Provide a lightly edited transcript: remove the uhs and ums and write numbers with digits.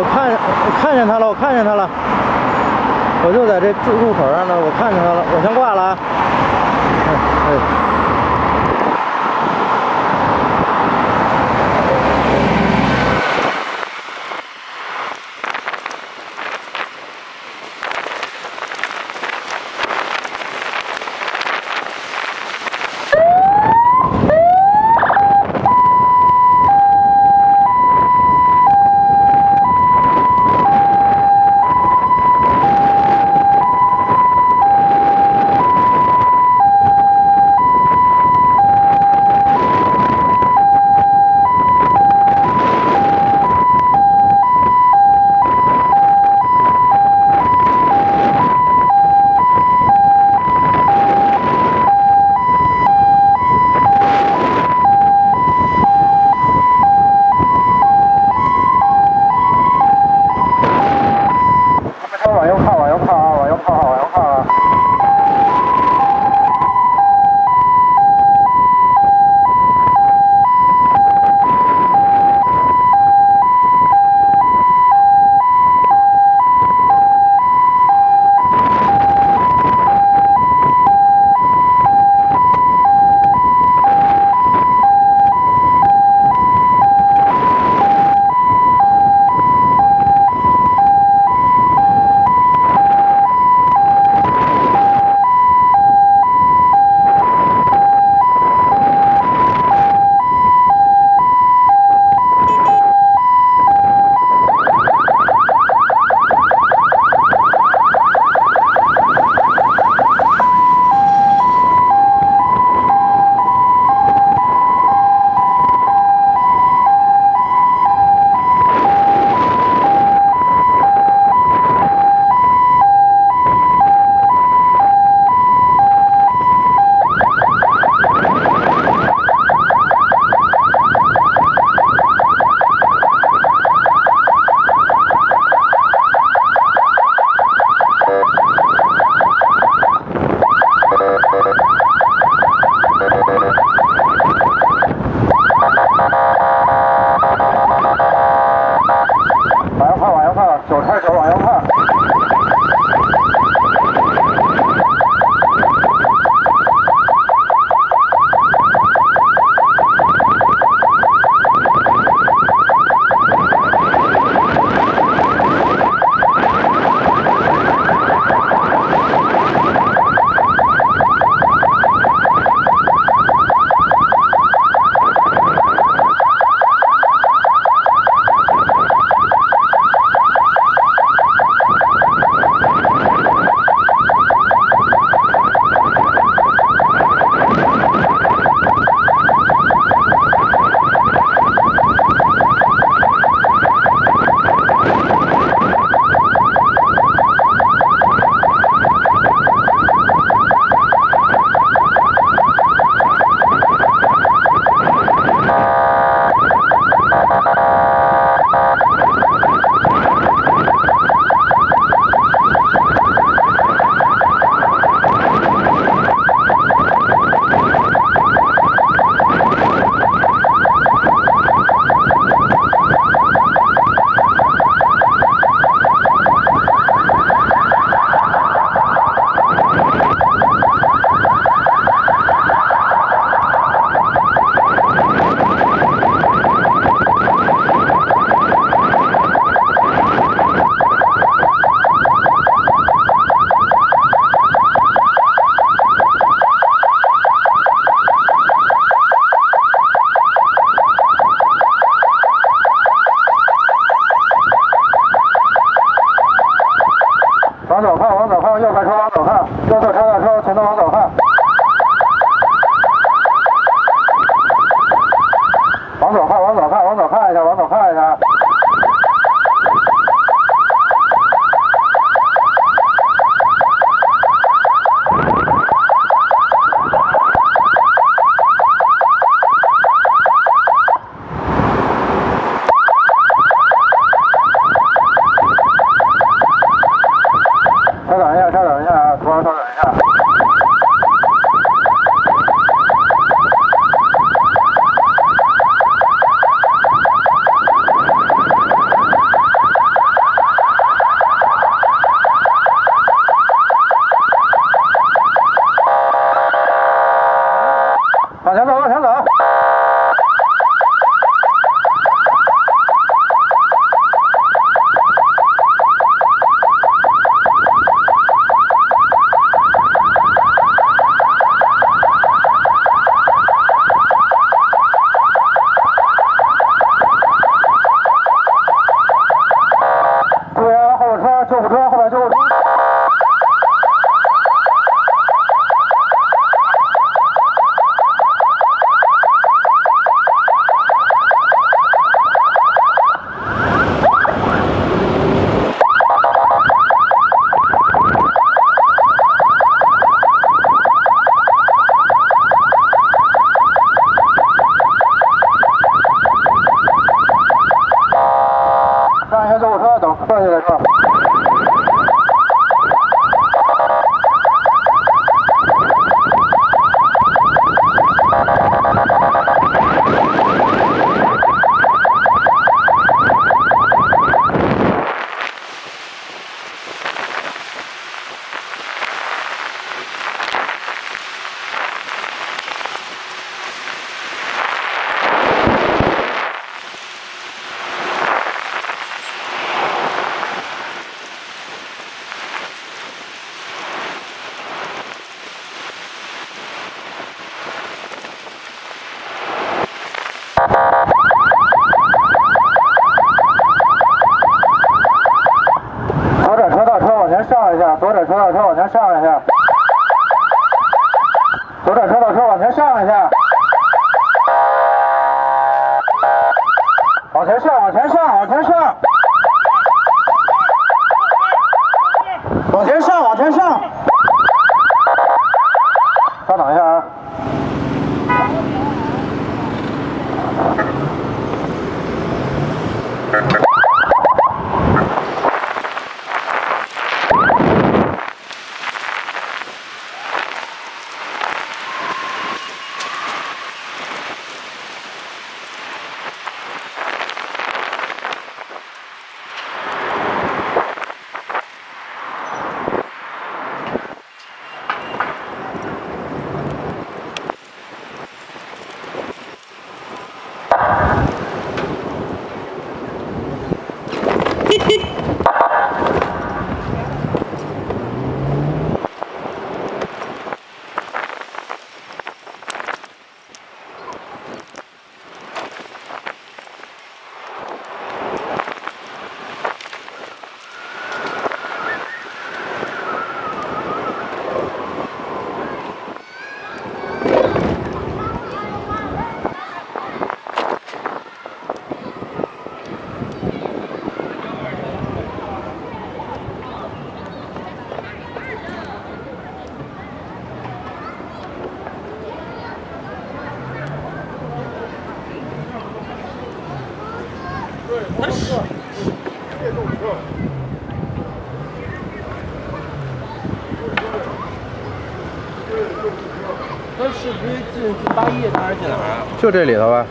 我看见他了，我就在这路口上呢，我看见他了，我先挂了啊。哎。 稍等一下，稍等一下，稍等一下。那就。 就这里头吧。